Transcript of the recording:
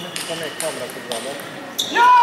kan inte ta med kameraprogrammet. Ja!